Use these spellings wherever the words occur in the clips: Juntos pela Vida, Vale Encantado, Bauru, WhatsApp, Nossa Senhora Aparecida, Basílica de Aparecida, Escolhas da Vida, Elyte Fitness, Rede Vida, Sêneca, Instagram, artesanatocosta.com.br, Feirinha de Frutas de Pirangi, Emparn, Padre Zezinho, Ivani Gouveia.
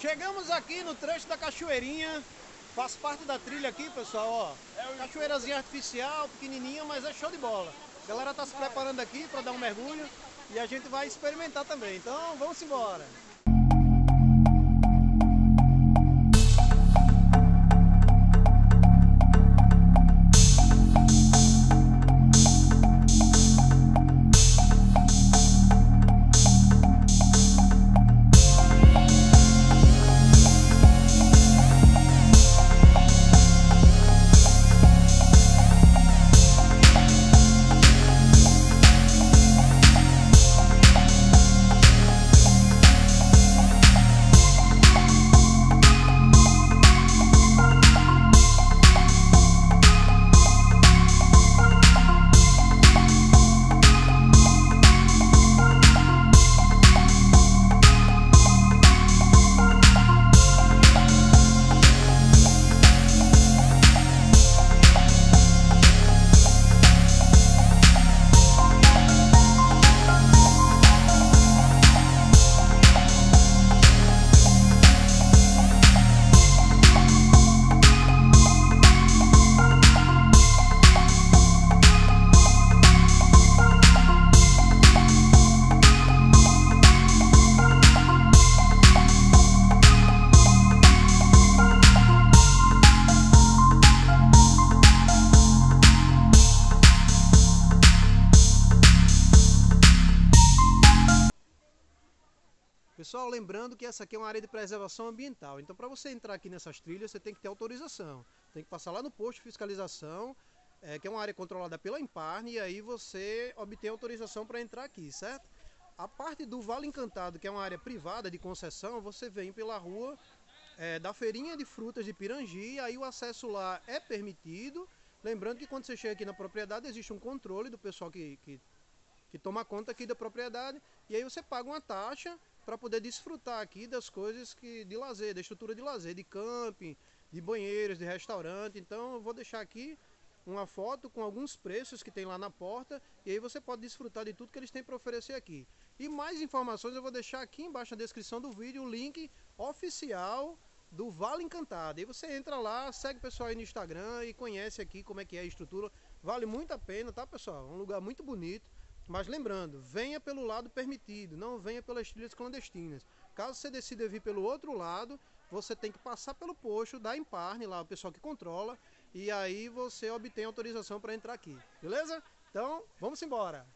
Chegamos aqui no trecho da cachoeirinha, faz parte da trilha aqui, pessoal, ó, cachoeirazinha artificial, pequenininha, mas é show de bola. A galera está se preparando aqui para dar um mergulho e a gente vai experimentar também, então vamos embora. Pessoal, lembrando que essa aqui é uma área de preservação ambiental, então para você entrar aqui nessas trilhas você tem que ter autorização, tem que passar lá no posto de fiscalização, que é uma área controlada pela Emparn, e aí você obtém autorização para entrar aqui, certo? A parte do Vale Encantado, que é uma área privada de concessão, você vem pela rua da Feirinha de Frutas de Pirangi, aí o acesso lá é permitido, lembrando que quando você chega aqui na propriedade existe um controle do pessoal que toma conta aqui da propriedade, e aí você paga uma taxa para poder desfrutar aqui das coisas de lazer, da estrutura de lazer, de camping, de banheiros, de restaurante. Então eu vou deixar aqui uma foto com alguns preços que tem lá na porta e aí você pode desfrutar de tudo que eles têm para oferecer aqui. E mais informações eu vou deixar aqui embaixo na descrição do vídeo o link oficial do Vale Encantado. E você entra lá, segue o pessoal aí no Instagram e conhece aqui como é que é a estrutura. Vale muito a pena, tá, pessoal? É um lugar muito bonito. Mas lembrando, venha pelo lado permitido, não venha pelas trilhas clandestinas. Caso você decida vir pelo outro lado, você tem que passar pelo posto da Emparn, lá o pessoal que controla, e aí você obtém autorização para entrar aqui, beleza? Então, vamos embora!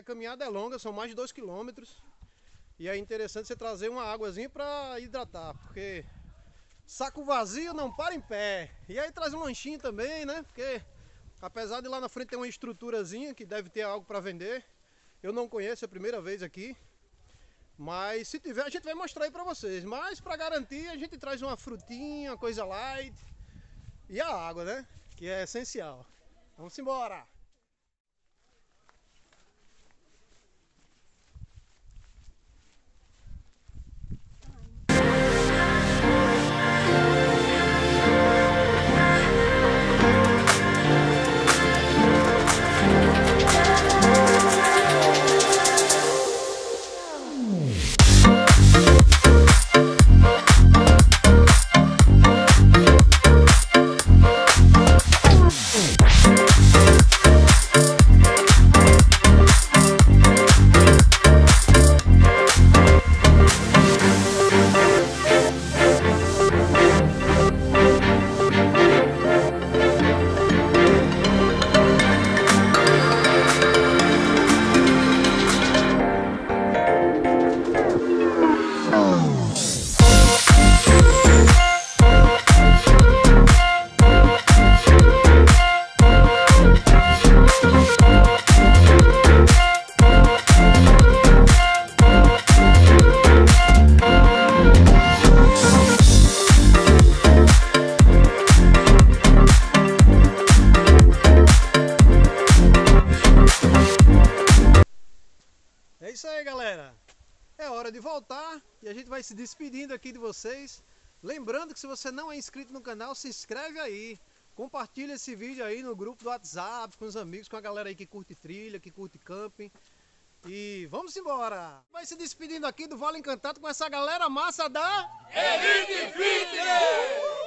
a caminhada é longa, são mais de 2 km. E é interessante você trazer uma águazinha para hidratar, porque saco vazio não para em pé. E aí traz um lanchinho também, né? Porque apesar de lá na frente ter uma estruturazinha que deve ter algo para vender, eu não conheço, é a primeira vez aqui. Mas se tiver, a gente vai mostrar aí pra vocês. Mas pra garantir, a gente traz uma frutinha, uma coisa light. E a água, né? Que é essencial. Vamos embora! E a gente vai se despedindo aqui de vocês, lembrando que se você não é inscrito no canal, se inscreve aí, compartilha esse vídeo aí no grupo do WhatsApp, com os amigos, com a galera aí que curte trilha, que curte camping, e vamos embora! Vai se despedindo aqui do Vale Encantado com essa galera massa da Elyte Fitness!